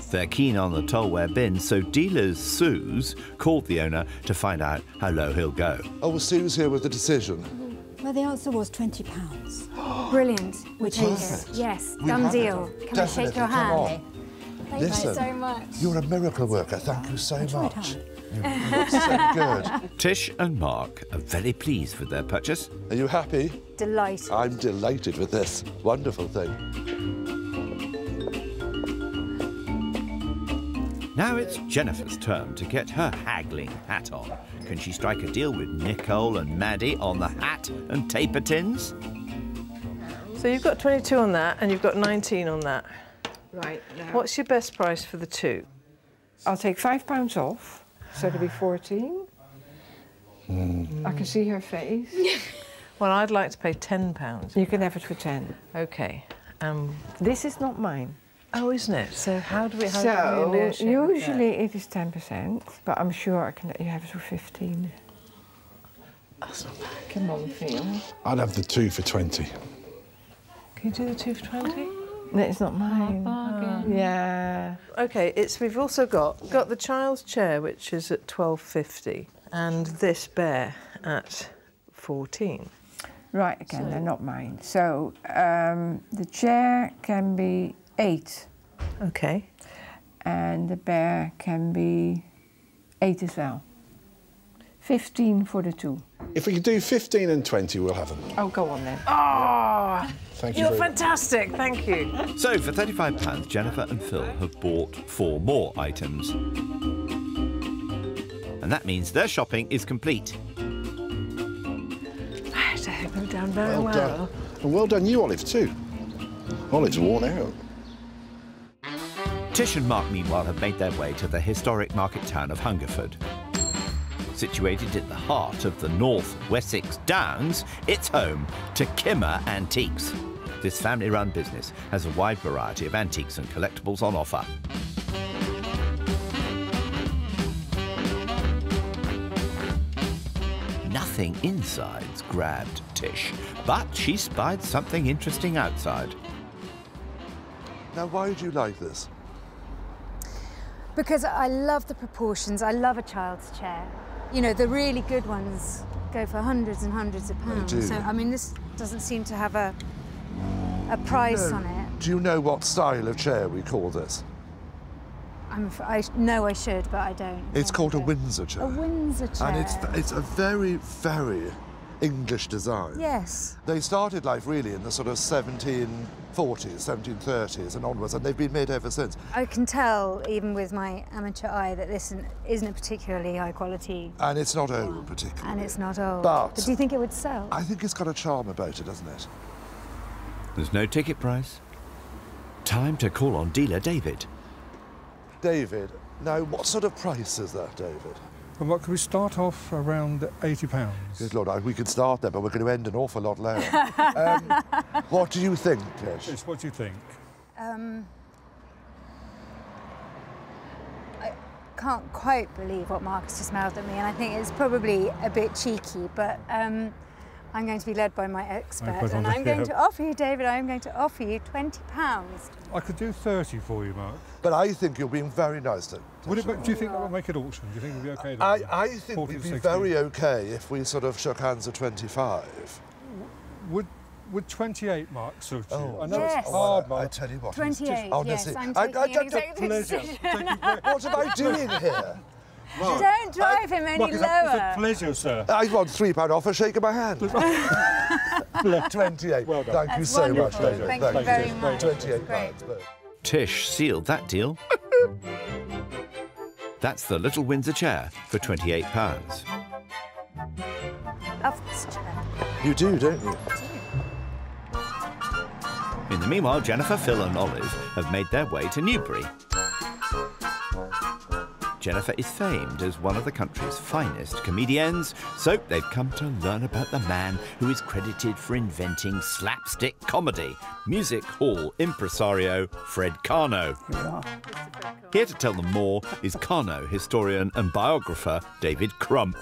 They're keen on the Tolware bin, so dealer Sue's called the owner to find out how low he'll go. Oh, well, Sue's here with the decision. Well, the answer was £20. Brilliant. We'll take it. Yes, done deal. Can I shake your hand? Thank you so much. You're a miracle worker. Thank you so much. You look so good. Tish and Mark are very pleased with their purchase. Are you happy? Delighted. I'm delighted with this wonderful thing. Now it's Jennifer's turn to get her haggling hat on. Can she strike a deal with Nicole and Maddie on the hat and taper tins? So you've got 22 on that and you've got 19 on that. Right. Now. What's your best price for the two? I'll take £5 off. So it'll be 14. Mm. I can see her face. Well, I'd like to pay £10. You can have it for 10. OK. This is not mine. Oh, isn't it? So how do we have it? So usually it is 10%, but I'm sure I can let you have it for 15. That's not bad. Come on, Phil. I'd have the two for 20. Can you do the two for 20? No, it's not mine. Oh, yeah. Okay, it's we've also got the child's chair, which is at £12.50, and this bear at 14. Right, again, so. They're not mine. So the chair can be 8. Okay. And the bear can be 8 as well. 15 for the two. If we could do 15 and 20, we'll have them. Oh, go on then. Oh! Thank you. You're fantastic, thank you. So, for £35, Jennifer and Phil have bought 4 more items. And that means their shopping is complete. Right, I have them down very well. Done. And well done you, Olive, too. Olive's worn out. Tish and Mark, meanwhile, have made their way to the historic market town of Hungerford. Situated in the heart of the North Wessex Downs, it's home to Kimmer Antiques. This family-run business has a wide variety of antiques and collectibles on offer. Nothing inside's grabbed Tish, but she spied something interesting outside. Now, why would you like this? Because I love the proportions. I love a child's chair. You know, the really good ones go for hundreds and hundreds of pounds. They do. So, I mean, this doesn't seem to have a price on it. Do you know what style of chair we call this? I know I should, but I don't. It's called a Windsor chair. A Windsor chair. And it's a very, very English design. Yes. They started life, really, in the sort of 1740s, 1730s and onwards, and they've been made ever since. I can tell, even with my amateur eye, that this isn't a particularly high-quality... And it's not old, particularly. And it's not old. But do you think it would sell? I think it's got a charm about it, doesn't it? There's no ticket price. Time to call on dealer David. David, now, what sort of price is that, David? Well, could we start off around £80? Good Lord, we could start there, but we're going to end an awful lot lower. What do you think, Tish? Tish, what do you think? I can't quite believe what Mark has just mouthed at me, and I think it's probably a bit cheeky, but I'm going to be led by my expert, and I'm going to offer you, David, I'm going to offer you £20. I could do 30 for you, Mark. But I think you're being very nice to do you think that will make it auction? Do you think it will be OK? I think we'd be very OK if we sort of shook hands at 25. Would 28, Mark, suit you? Oh, I know it's hard, Mark. I tell you what. 28, honestly, yes, I'm taking an executive decision. What am I doing here? Mark, don't drive him any lower. It's a pleasure, sir. I want £3 off a shake of my hand. 28. Well done. Thank you so much, David. Thank you very much. 28 pounds. Tish sealed that deal. That's the Little Windsor chair for £28. Love this chair. You do, don't you? In the meanwhile, Jennifer, Phil and Olive have made their way to Newbury. Jennifer is famed as one of the country's finest comedians, so they've come to learn about the man who is credited for inventing slapstick comedy, music hall impresario Fred Karno. Yeah. Here to tell them more is Karno historian and biographer David Crump.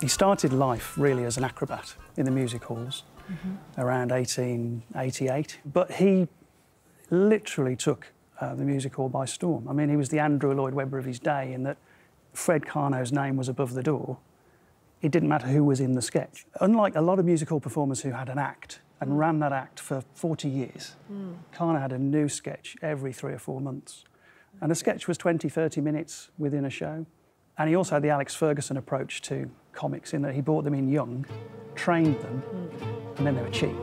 He started life really as an acrobat in the music halls around 1888, but he literally took the music hall by storm. I mean, he was the Andrew Lloyd Webber of his day in that Fred Karno's name was above the door. It didn't matter who was in the sketch. Unlike a lot of music hall performers who had an act and ran that act for 40 years, Karno had a new sketch every 3 or 4 months. And a sketch was 20, 30 minutes within a show. And he also had the Alex Ferguson approach to comics in that he brought them in young, trained them, and then they were cheap.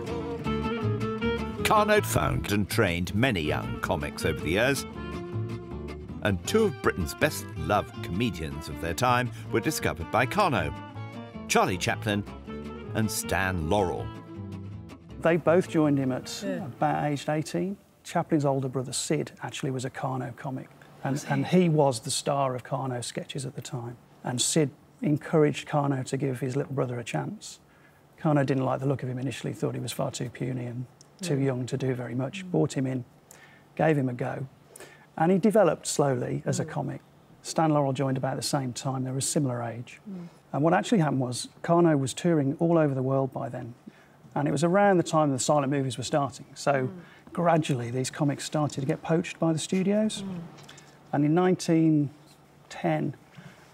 Karno found and trained many young comics over the years, and two of Britain's best-loved comedians of their time were discovered by Karno, Charlie Chaplin and Stan Laurel. They both joined him at about aged 18. Chaplin's older brother, Sid, actually was a Karno comic, and he was the star of Karno sketches at the time. And Sid encouraged Karno to give his little brother a chance. Karno didn't like the look of him initially, thought he was far too puny and too young to do very much, brought him in, gave him a go, and he developed slowly as a comic. Stan Laurel joined about the same time. They were a similar age. And what actually happened was Karno was touring all over the world by then, and it was around the time the silent movies were starting, so gradually these comics started to get poached by the studios. And in 1910,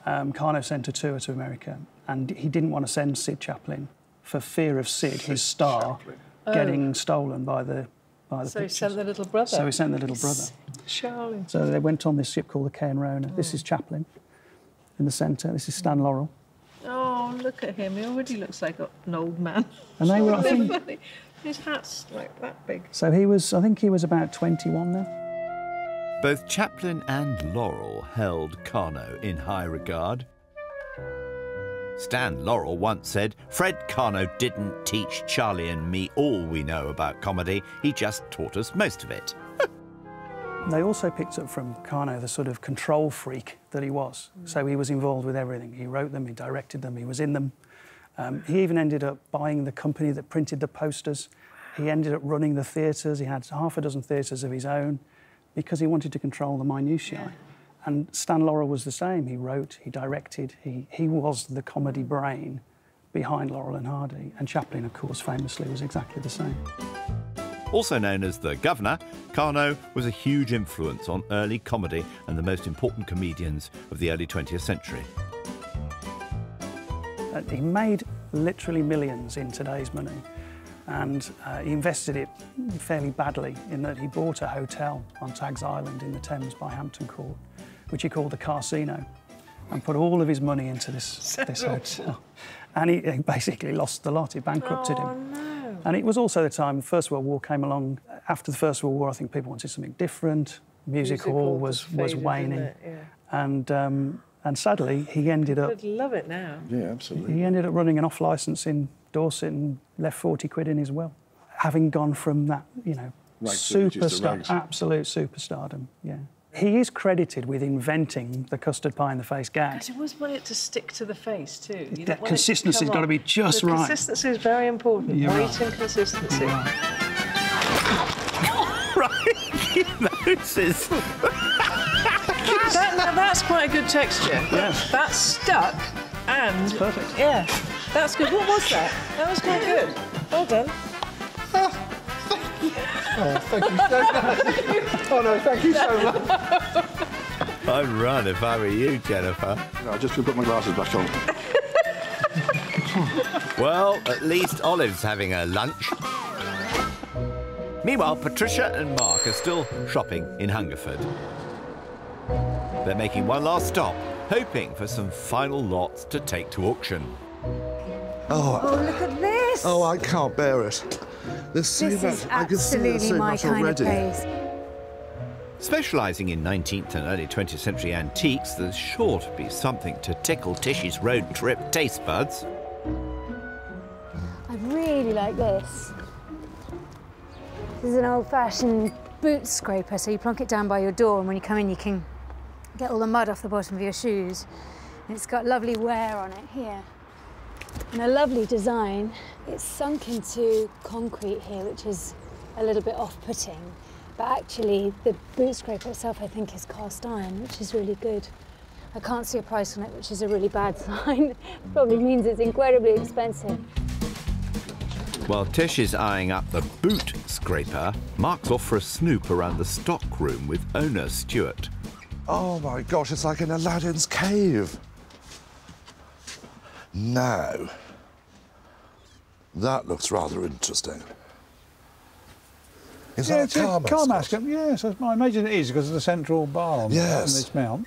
Karno sent a tour to America, and he didn't want to send Sid Chaplin for fear of Sid, his star, getting stolen by the pictures. So he sent the little brother? So he sent the little brother. Charlie. So they went on this ship called the Cairnrona. This is Chaplin in the centre. This is Stan Laurel. Oh, look at him. He already looks like an old man. And they were, I think... His hat's like that big. So he was, I think he was about 21 then. Both Chaplin and Laurel held Karno in high regard. Stan Laurel once said, "Fred Karno didn't teach Charlie and me all we know about comedy, he just taught us most of it." They also picked up from Karno the sort of control freak that he was. So he was involved with everything. He wrote them, he directed them, he was in them. He even ended up buying the company that printed the posters. He ended up running the theatres. He had half a dozen theatres of his own because he wanted to control the minutiae. Yeah. And Stan Laurel was the same. He wrote, he directed, he was the comedy brain behind Laurel and Hardy. And Chaplin, of course, famously was exactly the same. Also known as the Governor, Karno was a huge influence on early comedy and the most important comedians of the early 20th century. He made literally millions in today's money, and he invested it fairly badly in that he bought a hotel on Tag's Island in the Thames by Hampton Court, which he called the Carcino, and put all of his money into this hotel. And he basically lost the lot. It bankrupted him. No. And it was also the time the First World War came along. After the First World War, I think people wanted something different. Music hall was waning. And sadly, he ended up... I'd love it now. Yeah, absolutely. He ended up running an off-licence in Dorset and left 40 quid in his will, having gone from that, you know, superstar, absolute superstardom, yeah. He is credited with inventing the custard pie in the face gag. Because he always wanted it to stick to the face too. That consistency's got to be just right. Consistency is very important. Weight and consistency. That's quite a good texture. Yes. That's stuck and. It's perfect. Yeah. That's good. What was that? That was quite good. Well done. Thank you so much. Oh, no, thank you so much. I'd run if I were you, Jennifer. No, I just put my glasses back on. Well, at least Olive's having her lunch. Meanwhile, Patricia and Mark are still shopping in Hungerford. They're making one last stop, hoping for some final lots to take to auction. Oh, look at this! Oh, I can't bear it. This is absolutely my kind of place. Specialising in 19th and early 20th century antiques, there's sure to be something to tickle Tishy's road trip taste buds. I really like this. This is an old-fashioned boot scraper, so you plonk it down by your door, and when you come in, you can get all the mud off the bottom of your shoes. And it's got lovely wear on it here. And a lovely design. It's sunk into concrete here, which is a little bit off-putting. But actually, the boot scraper itself, I think, is cast iron, which is really good. I can't see a price on it, which is a really bad sign. Probably means it's incredibly expensive. While Tish is eyeing up the boot scraper, Mark's off for a snoop around the stock room with owner Stuart. Oh my gosh, it's like in Aladdin's cave. Now, that looks rather interesting. Is that a car mask? Yes, I imagine it is because of the central bar on this mount.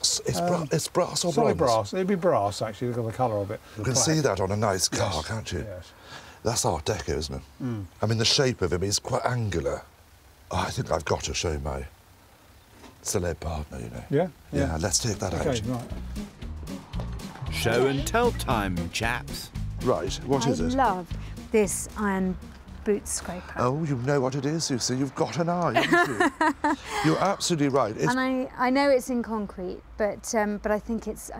It's brass or bronze? Sorry, brass. It'd be brass, actually, look at the colour of it. You can see that on a nice car, can't you? Yes. That's Art Deco, isn't it? Mm. I mean, the shape of him is quite angular. Oh, I think I've got to show my celeb partner, you know. Yeah? Yeah, let's take that out. Right. Show and tell time, chaps. Right, what is it? I love this iron boot scraper. Oh, you know what it is, you see. You've got an eye, haven't you? You're absolutely right. It's... And I know it's in concrete, but I think it's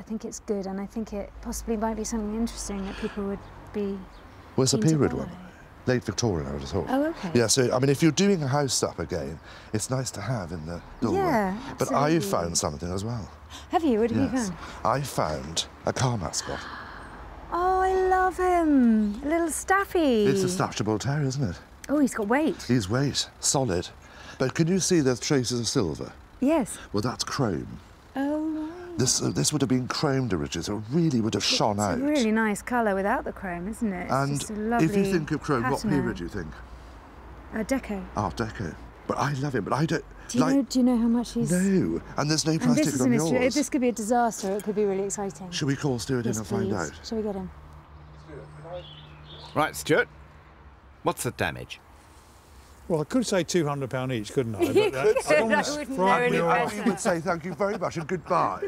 good, and I think it possibly might be something interesting that people would be... Well, it's a period one. Late Victorian, I would have thought. Oh, OK. Yeah, so, I mean, if you're doing a house up again, it's nice to have in the doorway. Yeah, absolutely. But I found something as well. Have you? What have you found? I found a car mascot. Oh, I love him. A little staffy. It's a Staffable Terrier, isn't it? Oh, he's got weight. He's weight. Solid. But can you see there's traces of silver? Yes. Well, that's chrome. Oh, right. This would have been chromed originally, so it really would have shone out. It's a really nice colour without the chrome, isn't it? It's just a lovely if you think of chrome, what period do you think? Art Deco. Art Deco. But I love it, but I don't... Do you know how much he's... No, and there's no plastic on yours. This could be a disaster, it could be really exciting. Should we call Stuart in and find out? Shall we get him? Right, Stuart, what's the damage? Well, I could say £200 each, couldn't I? But I would say thank you very much and goodbye.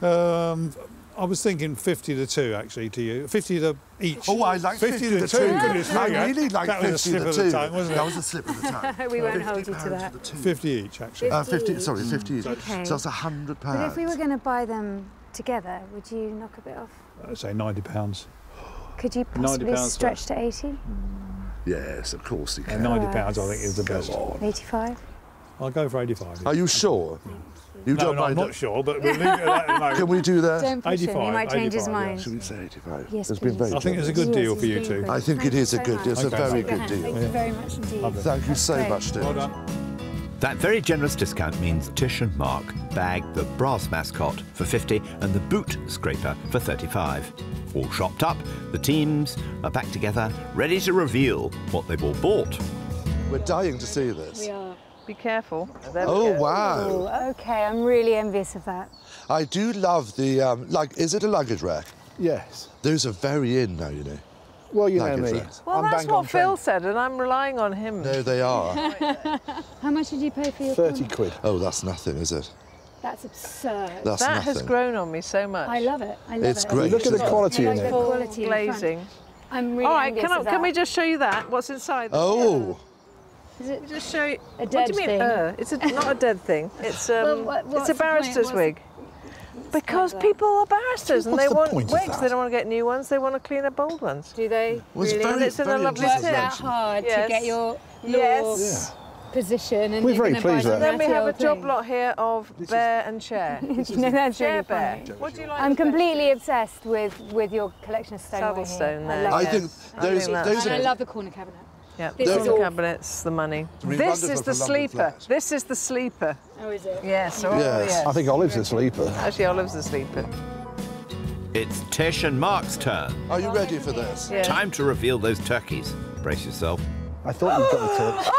Bye. I was thinking 50 to 2, actually, to you. 50 to each. Oh, I like 50 to 2. I really like 50 to 2. That was a slip of the tongue. We won't hold you to that. 50 each, actually. 50 each. Okay. So it's £100. But if we were going to buy them together, would you knock a bit off? I'd say £90. Could you possibly stretch to 80? Yes, of course he can. £90, I think, is the best. 85? I'll go for 85. Are you sure? You don't mind? I'm not sure, but we'll leave it at that. Can we do that? Don't push him. He might change his mind. Should we say 85? Yes, please. I think it's a good deal for you two. I think it is a good deal. It's a very good deal. Thank you very much indeed. Thank you so much, dear. Well done. That very generous discount means Tish and Mark bagged the brass mascot for 50 and the boot scraper for 35. All shopped up, the teams are back together, ready to reveal what they've all bought. We're dying to see this. We are. Be careful. Oh, wow. Ooh, OK, I'm really envious of that. I do love the, is it a luggage rack? Yes. Those are very in now, you know. Well, you know me. Well, that's what Phil said, and I'm relying on him. No, they are. How much did you pay for your 30 quid. Oh, that's nothing, is it? That's absurd. That has grown on me so much. I love it. I love it. It's great. Look at the quality in it. Full glazing. I'm really envious of that. All right, can we just show you that? What's inside? Oh. Is it just show you? A dead thing? What do you mean? It's not a dead thing. It's a barrister's wig. Because people are barristers and they want wigs. They don't want to get new ones. They want to clean up old ones. Do they? Really? It's in a lovely tip. It's that hard to get your laws. position. And we're very pleased with that. Then we have a job lot here of bear and chair. That's really funny. What do you like? I'm completely obsessed with your collection of stone. Stone there. I think those. And I love the corner cabinet. Yeah, the cabinet's the money. This is the sleeper. This is the sleeper. Oh, is it? Yes. Yes. I think Olive's the sleeper. Actually, Olive's the sleeper. It's Tish and Mark's turn. Are you ready for this? Yeah. Time to reveal those turkeys. Brace yourself. I thought we'd got the turkey.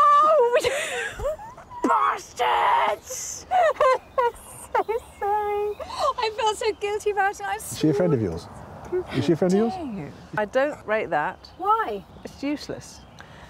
Oh, bastards! I'm so sorry. I felt so guilty about it. Is she a friend of yours? Is she a friend of yours? I don't rate that. Why? It's useless.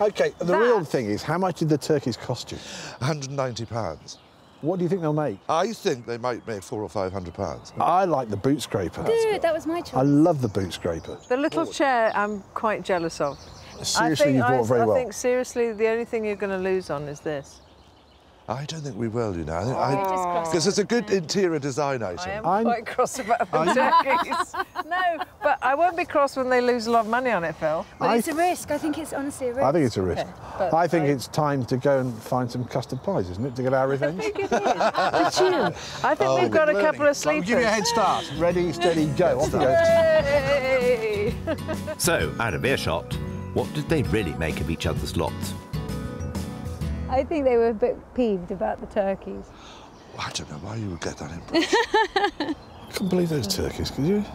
OK, the real thing is, how much did the turkeys cost you? £190. What do you think they'll make? I think they might make £400 or £500. I like the boot scraper. Dude, that was my choice. I love the boot scraper. The little chair I'm quite jealous of. Seriously, you bought very well. I think, seriously, the only thing you're going to lose on is this. I don't think we will, you know. Because it's a good interior design item. I'm quite cross about the turkeys. No, but I won't be cross when they lose a lot of money on it, Phil. But it's a risk. I think it's honestly a risk. I think it's a risk. Okay, I think it's time to go and find some custard pies, isn't it, to get our revenge? I think it is. I think we've got a couple of sleepers. Well, give you a head start. Ready, steady, go. Off you go. So, out of earshot, what did they really make of each other's lots? I think they were a bit peeved about the turkeys. I don't know why you would get that impression. I couldn't believe those turkeys, could you?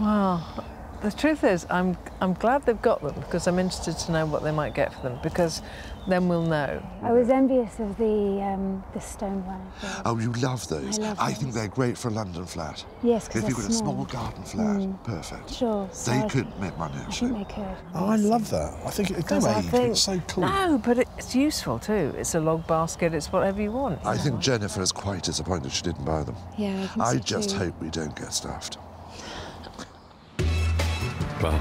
Well, the truth is, I'm glad they've got them, because I'm interested to know what they might get for them, because then we'll know. I was envious of the stone one. Oh, you love those. I think they're great for a London flat. Yes, because if you've got a small garden flat, perfect. Sure. They could make money, actually. I think they could. Oh, I love that. I think it's so cool. No, but it's useful too. It's a log basket. It's whatever you want. I think Jennifer is quite disappointed she didn't buy them. Yeah, I just hope we don't get stuffed. Well,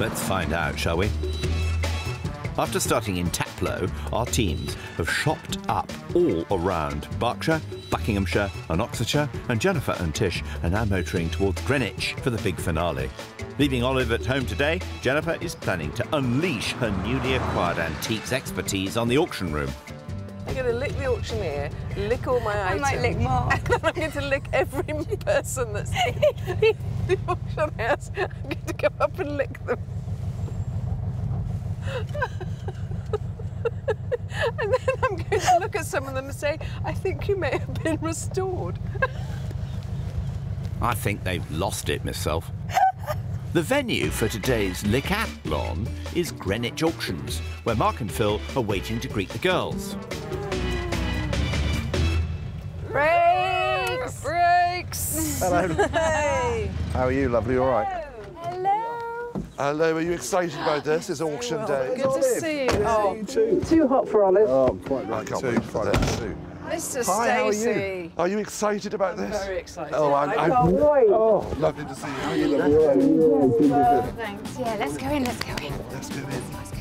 let's find out, shall we? After starting in Taplow, our teams have shopped up all around Berkshire, Buckinghamshire and Oxfordshire, and Jennifer and Tish are now motoring towards Greenwich for the big finale. Leaving Olive at home today, Jennifer is planning to unleash her newly acquired antiques expertise on the auction room. I'm going to lick the auctioneer, lick all my items. I might lick Mark. And I'm going to lick every person that's in the auctioneer's. I'm going to go up and lick them. And then I'm going to look at some of them and say, I think you may have been restored. I think they've lost it, myself. The venue for today's Lickathlon is Greenwich Auctions, where Mark and Phil are waiting to greet the girls. Breaks! Breaks! Hello. Hey. How are you, lovely? All right? Hello. Hello, are you excited about this? It's auction day. Good to see you. Oh, you too. Too hot for Olive. Oh, I'm quite right. I can't wait for that. Mr. Stacey. Are you excited about this? I'm very excited. Oh, I can't wait. Oh, lovely to see you. How are you? Well, thanks. Yeah, let's go in, let's go in. Let's go in. Let's go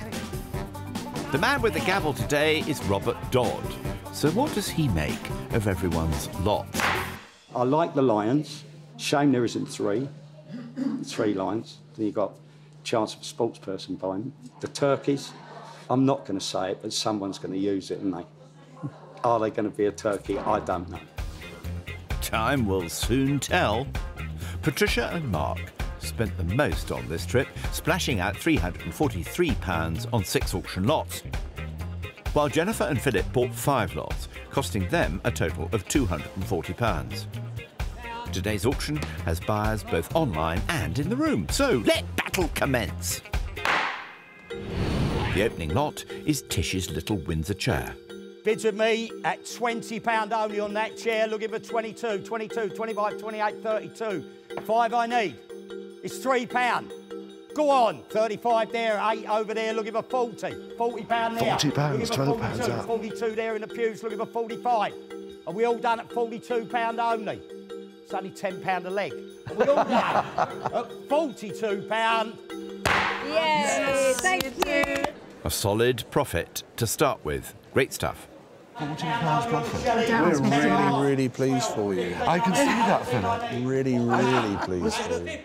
in. The man with the gavel today is Robert Dodd. So what does he make of everyone's lots? I like the lions. Shame there isn't three. Three lions. Then you've got a chance of a sportsperson buying them. The turkeys. I'm not going to say it, but someone's going to use it, aren't they? Are they going to be a turkey? I don't know. Time will soon tell. Patricia and Mark spent the most on this trip, splashing out £343 on 6 auction lots, while Jennifer and Philip bought 5 lots, costing them a total of £240. Today's auction has buyers both online and in the room, so let battle commence. The opening lot is Tish's little Windsor chair. Bids of me at £20 only on that chair, looking for 22, 22, 25, 28, 32. 5 I need. It's £3. Go on. 35 there, 8 over there, looking for 40. £40 there. £40, £12 out. 42 there in the pews, looking for 45. Are we all done at £42 only? It's only £10 a leg. Are we all done at £42? Yes, thank you. A solid profit to start with. Great stuff. £14 profit. We're really, really pleased for you. I can see that, Philip. Really, really pleased for you.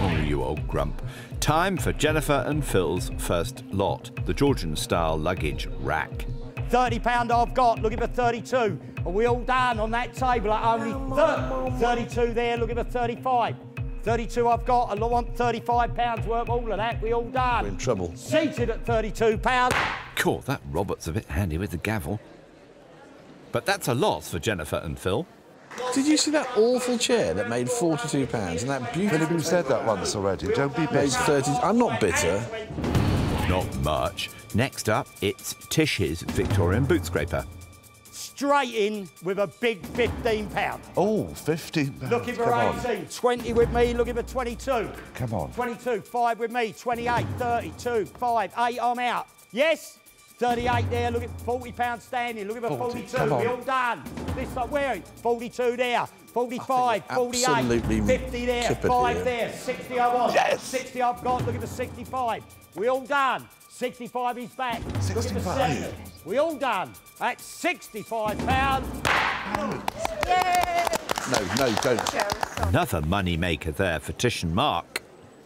Oh, you old grump. Time for Jennifer and Phil's first lot, the Georgian-style luggage rack. £30 I've got, look at the 32. Are we all done on that table? At only 32 there, look at the 35. 32 I've got, I want £35 worth, all of that, we all done. We're in trouble. Seated at £32. Cool, that Robert's a bit handy with the gavel. But that's a loss for Jennifer and Phil. Did you see that awful chair that made £42 and that beautiful... Philip, you've said that once already, don't be bitter. 30... I'm not bitter. Not much. Next up, it's Tish's Victorian boot scraper. Straight in with a big £15. Oh, £15. Looking for 18. 20 with me, looking for 22. Come on. 22, 5 with me, 28, 32, 5, 8, I'm out. Yes? 38 there, look at £40 standing, look at 42, we're all done. This like wearing 42 there, 45, 48, 50 there, 5 there, 60 I want, yes. 60 I've got, look at the 65, we all done. 65 is back, 65. We all done. That's £65. No, don't. Another money maker there for Tish and Mark.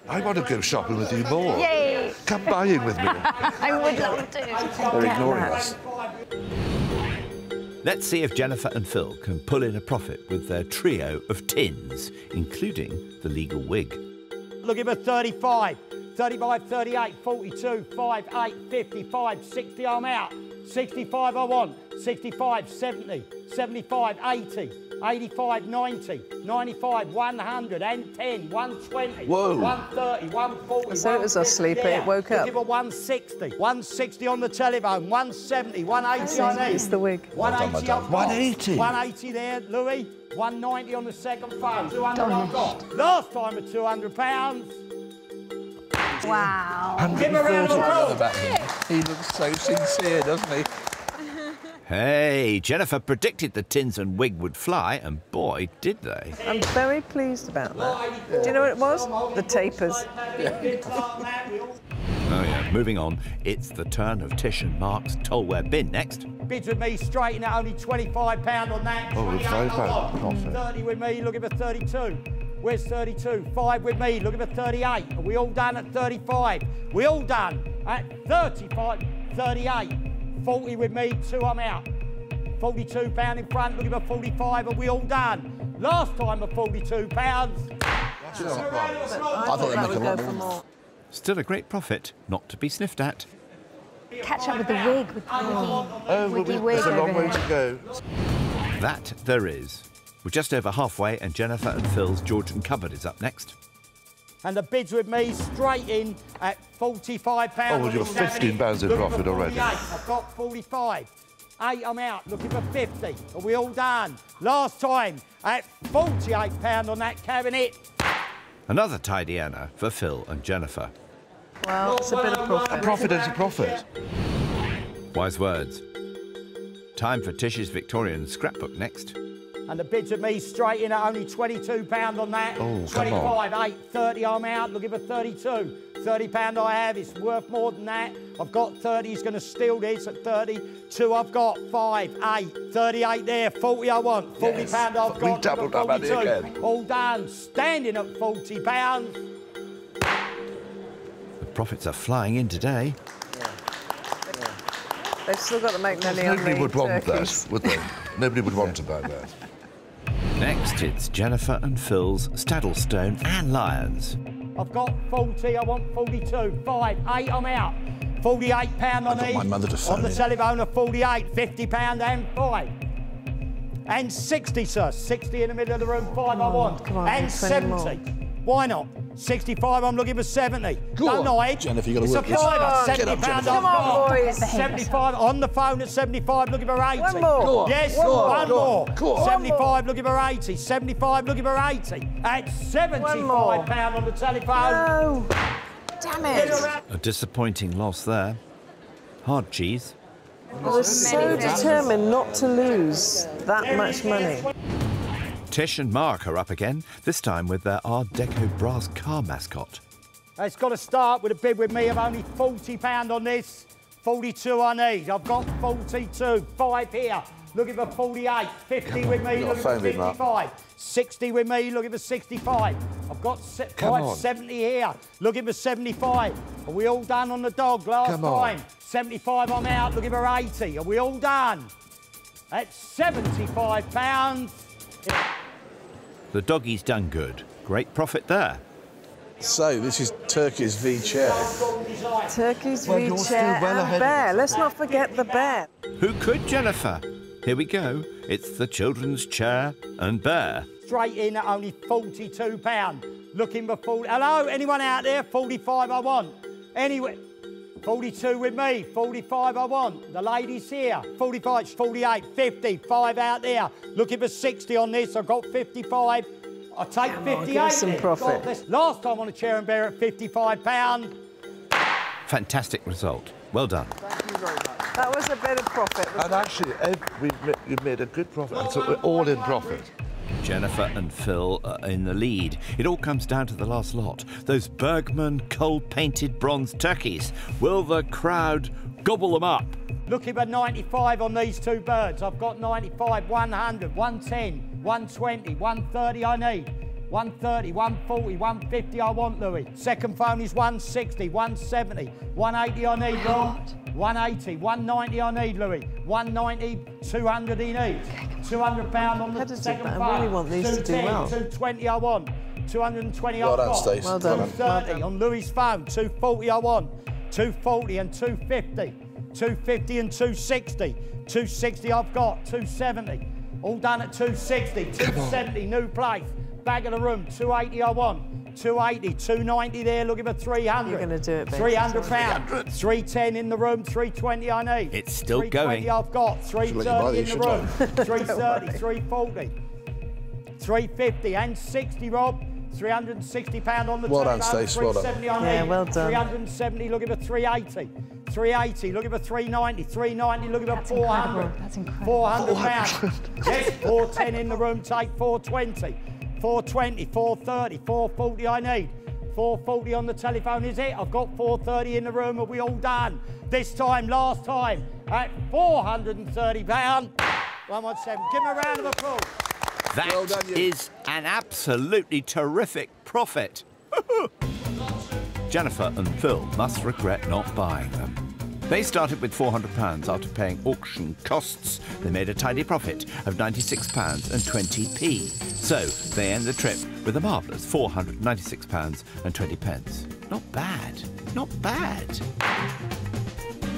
I want to go shopping with you more. Yay! Come buying with me. I would love to. They're ignoring us. Let's see if Jennifer and Phil can pull in a profit with their trio of tins, including the legal wig. Look at the 35. 35, 38, 42, 5, 8, 55, 60, I'm out. 65 I want. 65, 70, 75, 80. 85, 90, 95, 100, and 10, 120, whoa. 130, 140, so it was asleep, it woke up. Give a 160, 160 on the telephone, 170, 180 on these. It's the wig. 180 I've got. 180? 180 there, Louis. 190 on the second phone. 200 I've got. Last time at £200. Wow. Give a round of applause. He looks so sincere, doesn't he? Hey, Jennifer predicted the tins and wig would fly, and boy, did they. I'm very pleased about that. Do you know what it was? The tapers. Oh, yeah, moving on. It's the turn of Tish and Mark's Tolware bin next. Bids with me, straight in at only £25 on that. Oh, £5. 30 with me, look at the 32. Where's 32? 5 with me, look at the 38. Are we all done at 35? We all done at 35, 38. 40 with me, 2 I'm out. £42 in front, looking for 45, are we all done? Last time at £42. That's I thought they'd make a lot more. Still a great profit, not to be sniffed at. Catch up with the wig. With wig. There's a long way to go. That there is. We're just over halfway and Jennifer and Phil's Georgian cupboard is up next. And the bids with me straight in at £45. Oh, well, you're £15 in profit already. I've got 45. 8, I'm out, looking for 50. Are we all done? Last time at £48 on that cabinet. Another tidy Anna for Phil and Jennifer. Well, it's a bit of profit. A profit is a profit. Wise words. Time for Tish's Victorian scrapbook next. And the bids with me straight in at only £22 on that. Oh, 25, 8, 30, I'm out, looking for 32. £30 I have, it's worth more than that. I've got 30, he's going to steal this at 30. 2 I've got, 5, 8, 38 there, 40 I want. £40 yes. I've got, we doubled up at it again. All done, standing at £40. The profits are flying in today. Yeah. They've still got to make money on nobody would want that, would they? Nobody would want to buy that. Next, it's Jennifer and Phil's Staddlestone and Lions. I've got 40, I want 42, 5, 8, I'm out. £48 on these. My mother to phone on the telephone of 48, £50 and 5. And 60, sir. 60 in the middle of the room, 5 I want. Come on, and 70. Why not? 65, I'm looking for 70. Don't lie. Jennifer, you've got to work this. £70 on boys. 75, on the phone at 75, looking for 80. One more. Yes, one more. 75, looking for 80. 75, looking for 80. At £75 on the telephone. No. Damn it. A disappointing loss there. Hard cheese. I was so determined not to lose that much money. Tish and Mark are up again, this time with their Art Deco brass car mascot. It's got to start with a bid with me of only £40 on this. 42 I need. I've got 42. 5 here. Looking for 48. 50 with me. Looking for 55. 60 with me. Looking for 65. I've got 70 here. Looking for 75. Are we all done on the dog last time? 75 I'm out. Looking for 80. Are we all done? That's £75. The doggy's done good. Great profit there. So, this is Turkey's V-chair. Turkey's V-chair and bear. Let's not forget the bear. Who could, Jennifer? Here we go. It's the children's chair and bear. Straight in at only £42. Looking for 40... Hello, anyone out there? 45 I want. Anyway... 42 with me, 45 I want. The ladies here, 45, 48, 50, 5 out there. Looking for 60 on this, I've got 55. I take 58. Some profit. Last time on a chair and bear at £55. Fantastic result. Well done. Thank you very much. That was a bit of profit. And actually, Ed, you've made a good profit. Well, so we're all in profit. Jennifer and Phil are in the lead. It all comes down to the last lot. Those Bergman coal-painted bronze turkeys. Will the crowd gobble them up? Looking for 95 on these two birds. I've got 95, 100, 110, 120, 130 I need. 130, 140, 150 I want, Louis. Second phone is 160, 170, 180 I need, Louis. 180, 190 I need, Louis. 190, 200 he needs. £200 on the second phone. I really want these to do well. 220 I want. 220 I want. Well done, 230 on Louis's phone. 240 I want. 240 and 250. 250 and 260. 260 I've got. 270. All done at 260. 270, new place. Back of the room, 280 I want, 280, 290 there, looking for 300. You're going to do it, babe. 300 £300. 310 in the room, 320 I need. It's still going. 320 I've got, 330 in the room, 330, 340, 350 and 60, Rob. £360 on the top. Well done, Stacey. Well done. Yeah, well done. 370 looking for 380. 380 looking for 390. 390 looking for 400. That's incredible. £400. Yes, 410 in the room, take 420. 420, 430, 440 I need. 440 on the telephone, is it? I've got 430 in the room. Are we all done? This time, last time, at £430. 117. Give him a round of applause. That well done, is an absolutely terrific profit. Jennifer and Phil must regret not buying them. They started with £400 after paying auction costs. They made a tidy profit of £96.20. So they end the trip with a marvellous £496.20. Not bad. Not bad.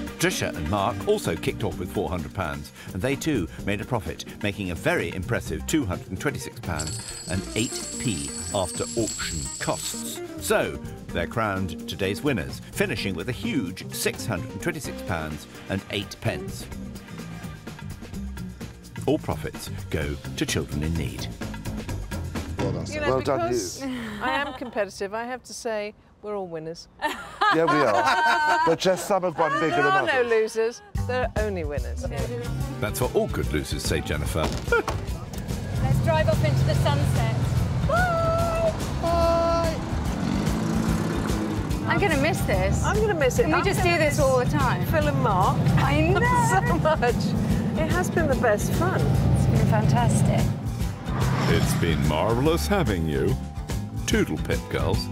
Patricia and Mark also kicked off with £400, and they too made a profit, making a very impressive £226.08 after auction costs. So they're crowned today's winners, finishing with a huge £626.08. All profits go to children in need. Well done. You know, well done, you. I am competitive. I have to say, we're all winners. Yeah, we are. But just some have won bigger than others. There are no losers. There are only winners. That's what all good losers say, Jennifer. Let's drive off into the sunset. Bye. Bye. I'm going to miss this. I'm going to miss it. Can we just do this all the time? Phil and Mark. I know. So much. It has been the best fun. It's been fantastic. It's been marvellous having you. Toodle-pip, girls.